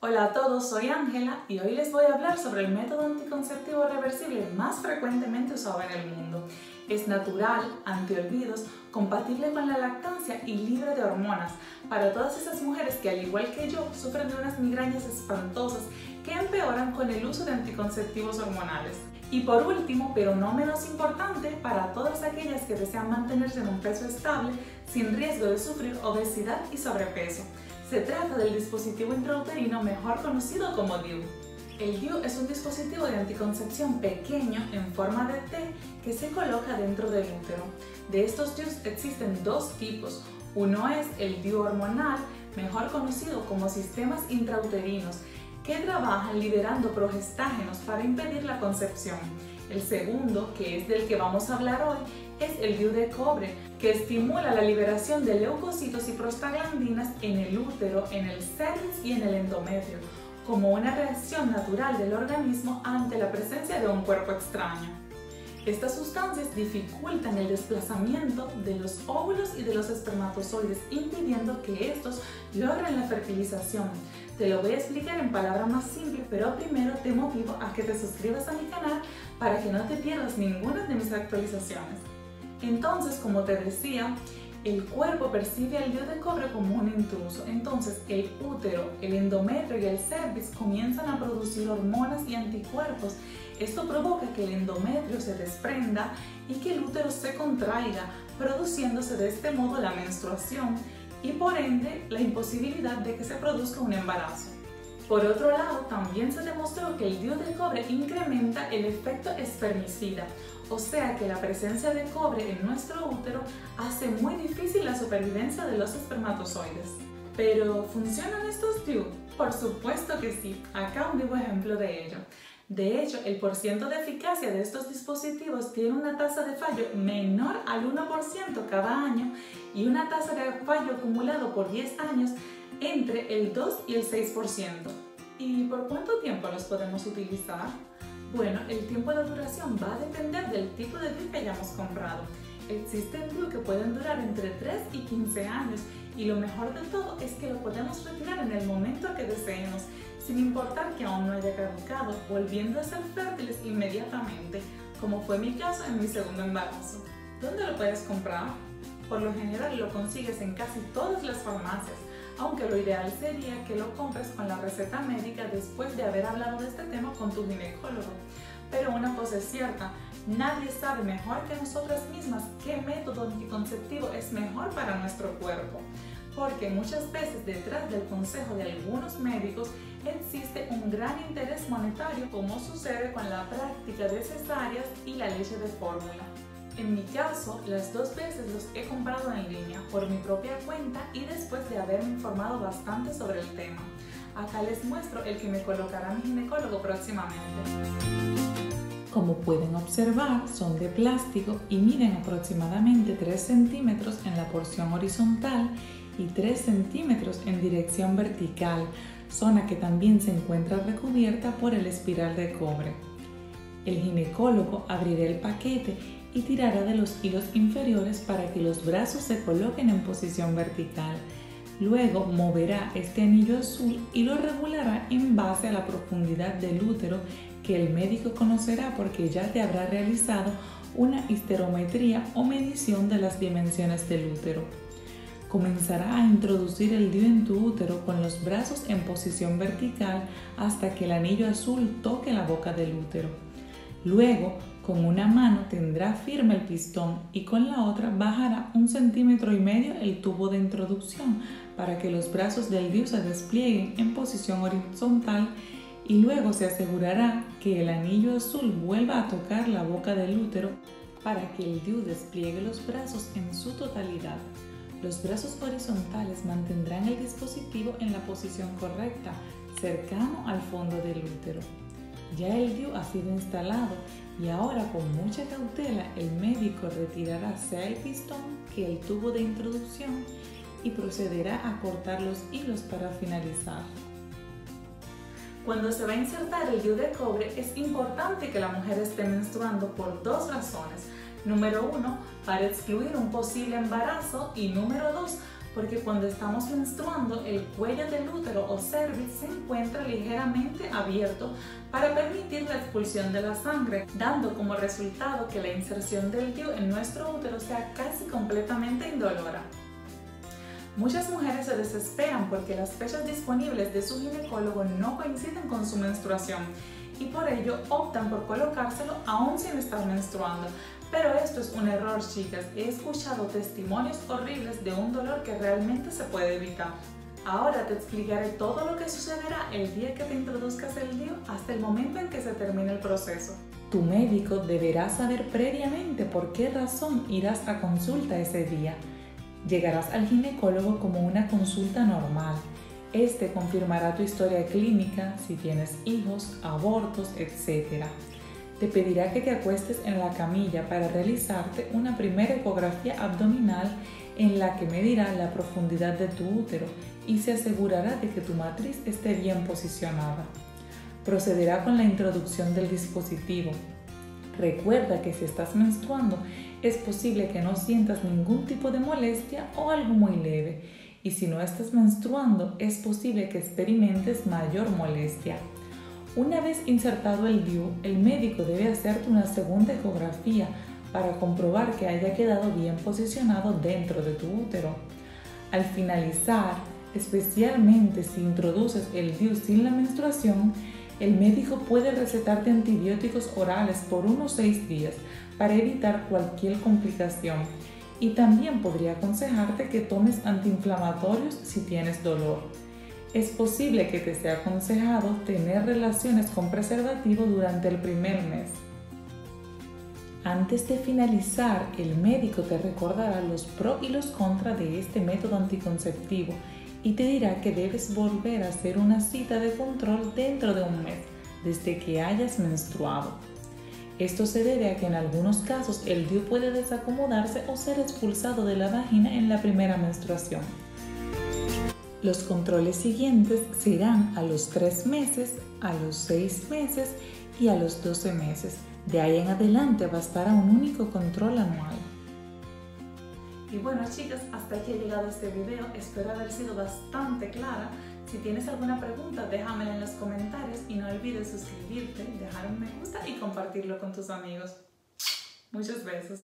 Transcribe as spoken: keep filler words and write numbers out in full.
Hola a todos, soy Ángela y hoy les voy a hablar sobre el método anticonceptivo reversible más frecuentemente usado en el mundo. Es natural, antiolvidos, compatible con la lactancia y libre de hormonas para todas esas mujeres que, al igual que yo, sufren de unas migrañas espantosas que empeoran con el uso de anticonceptivos hormonales. Y por último, pero no menos importante, para todas aquellas que desean mantenerse en un peso estable sin riesgo de sufrir obesidad y sobrepeso. Se trata del dispositivo intrauterino mejor conocido como D I U. El D I U es un dispositivo de anticoncepción pequeño en forma de T que se coloca dentro del útero. De estos D I Us existen dos tipos. Uno es el D I U hormonal, mejor conocido como sistemas intrauterinos, que trabajan liberando progestágenos para impedir la concepción. El segundo, que es del que vamos a hablar hoy, es el D I U de cobre, que estimula la liberación de leucocitos y prostaglandinas en el útero, en el cervix y en el endometrio, como una reacción natural del organismo ante la presencia de un cuerpo extraño. Estas sustancias dificultan el desplazamiento de los óvulos y de los espermatozoides, impidiendo que estos logren la fertilización. Te lo voy a explicar en palabras más simples, pero primero te motivo a que te suscribas a mi canal para que no te pierdas ninguna de mis actualizaciones. Entonces, como te decía, el cuerpo percibe al D I U de cobre como un intruso. Entonces, el útero, el endometrio y el cervix comienzan a producir hormonas y anticuerpos. Esto provoca que el endometrio se desprenda y que el útero se contraiga, produciéndose de este modo la menstruación y, por ende, la imposibilidad de que se produzca un embarazo. Por otro lado, también se demostró que el D I U de cobre incrementa el efecto espermicida, o sea que la presencia de cobre en nuestro útero hace muy difícil la supervivencia de los espermatozoides. ¿Pero funcionan estos D I U? Por supuesto que sí, acá un vivo ejemplo de ello. De hecho, el porcentaje de eficacia de estos dispositivos tiene una tasa de fallo menor al uno por ciento cada año y una tasa de fallo acumulado por diez años entre el dos y el seis por ciento. ¿Y por cuánto tiempo los podemos utilizar? Bueno, el tiempo de duración va a depender del tipo de D I U que hayamos comprado. Existen D I U que pueden durar entre tres y quince años y lo mejor de todo es que lo podemos retirar en el momento que deseemos, sin importar que aún no haya caducado, volviendo a ser fértiles inmediatamente, como fue mi caso en mi segundo embarazo. ¿Dónde lo puedes comprar? Por lo general lo consigues en casi todas las farmacias, aunque lo ideal sería que lo compres con la receta médica después de haber hablado de este tema con tu ginecólogo. Pero una cosa es cierta, nadie sabe mejor que nosotras mismas qué método anticonceptivo es mejor para nuestro cuerpo, porque muchas veces detrás del consejo de algunos médicos existe un gran interés monetario, como sucede con la práctica de cesáreas y la leche de fórmula. En mi caso, las dos veces los he comprado en línea por mi propia cuenta y después de haberme informado bastante sobre el tema. Acá les muestro el que me colocará mi ginecólogo próximamente. Como pueden observar, son de plástico y miden aproximadamente tres centímetros en la porción horizontal y tres centímetros en dirección vertical, zona que también se encuentra recubierta por el espiral de cobre. El ginecólogo abrirá el paquete y tirará de los hilos inferiores para que los brazos se coloquen en posición vertical. Luego moverá este anillo azul y lo regulará en base a la profundidad del útero, que el médico conocerá porque ya te habrá realizado una histerometría o medición de las dimensiones del útero. Comenzará a introducir el D I U en tu útero con los brazos en posición vertical hasta que el anillo azul toque la boca del útero. Luego, con una mano tendrá firme el pistón y con la otra bajará un centímetro y medio el tubo de introducción para que los brazos del D I U se desplieguen en posición horizontal y luego se asegurará que el anillo azul vuelva a tocar la boca del útero para que el D I U despliegue los brazos en su totalidad. Los brazos horizontales mantendrán el dispositivo en la posición correcta, cercano al fondo del útero. Ya el D I U ha sido instalado y ahora, con mucha cautela, el médico retirará sea el pistón que el tubo de introducción y procederá a cortar los hilos para finalizar. Cuando se va a insertar el D I U de cobre, es importante que la mujer esté menstruando por dos razones. Número uno, para excluir un posible embarazo y número dos, porque cuando estamos menstruando el cuello del útero o cervix se encuentra ligeramente abierto para permitir la expulsión de la sangre, dando como resultado que la inserción del D I U en nuestro útero sea casi completamente indolora. Muchas mujeres se desesperan porque las fechas disponibles de su ginecólogo no coinciden con su menstruación y por ello optan por colocárselo aún sin estar menstruando. Pero esto es un error, chicas. He escuchado testimonios horribles de un dolor que realmente se puede evitar. Ahora te explicaré todo lo que sucederá el día que te introduzcas el D I U hasta el momento en que se termine el proceso. Tu médico deberá saber previamente por qué razón irás a consulta ese día. Llegarás al ginecólogo como una consulta normal. Este confirmará tu historia clínica, si tienes hijos, abortos, etcétera. Te pedirá que te acuestes en la camilla para realizarte una primera ecografía abdominal en la que medirá la profundidad de tu útero y se asegurará de que tu matriz esté bien posicionada. Procederá con la introducción del dispositivo. Recuerda que si estás menstruando es posible que no sientas ningún tipo de molestia o algo muy leve, y si no estás menstruando es posible que experimentes mayor molestia. Una vez insertado el D I U, el médico debe hacerte una segunda ecografía para comprobar que haya quedado bien posicionado dentro de tu útero. Al finalizar, especialmente si introduces el D I U sin la menstruación, el médico puede recetarte antibióticos orales por unos seis días para evitar cualquier complicación, y también podría aconsejarte que tomes antiinflamatorios si tienes dolor. Es posible que te sea aconsejado tener relaciones con preservativo durante el primer mes. Antes de finalizar, el médico te recordará los pros y los contras de este método anticonceptivo y te dirá que debes volver a hacer una cita de control dentro de un mes, desde que hayas menstruado. Esto se debe a que en algunos casos el D I U puede desacomodarse o ser expulsado de la vagina en la primera menstruación. Los controles siguientes serán a los tres meses, a los seis meses y a los doce meses. De ahí en adelante bastará un único control anual. Y bueno, chicas, hasta aquí ha llegado este video. Espero haber sido bastante clara. Si tienes alguna pregunta, déjamela en los comentarios y no olvides suscribirte, dejar un me gusta y compartirlo con tus amigos. Muchos besos.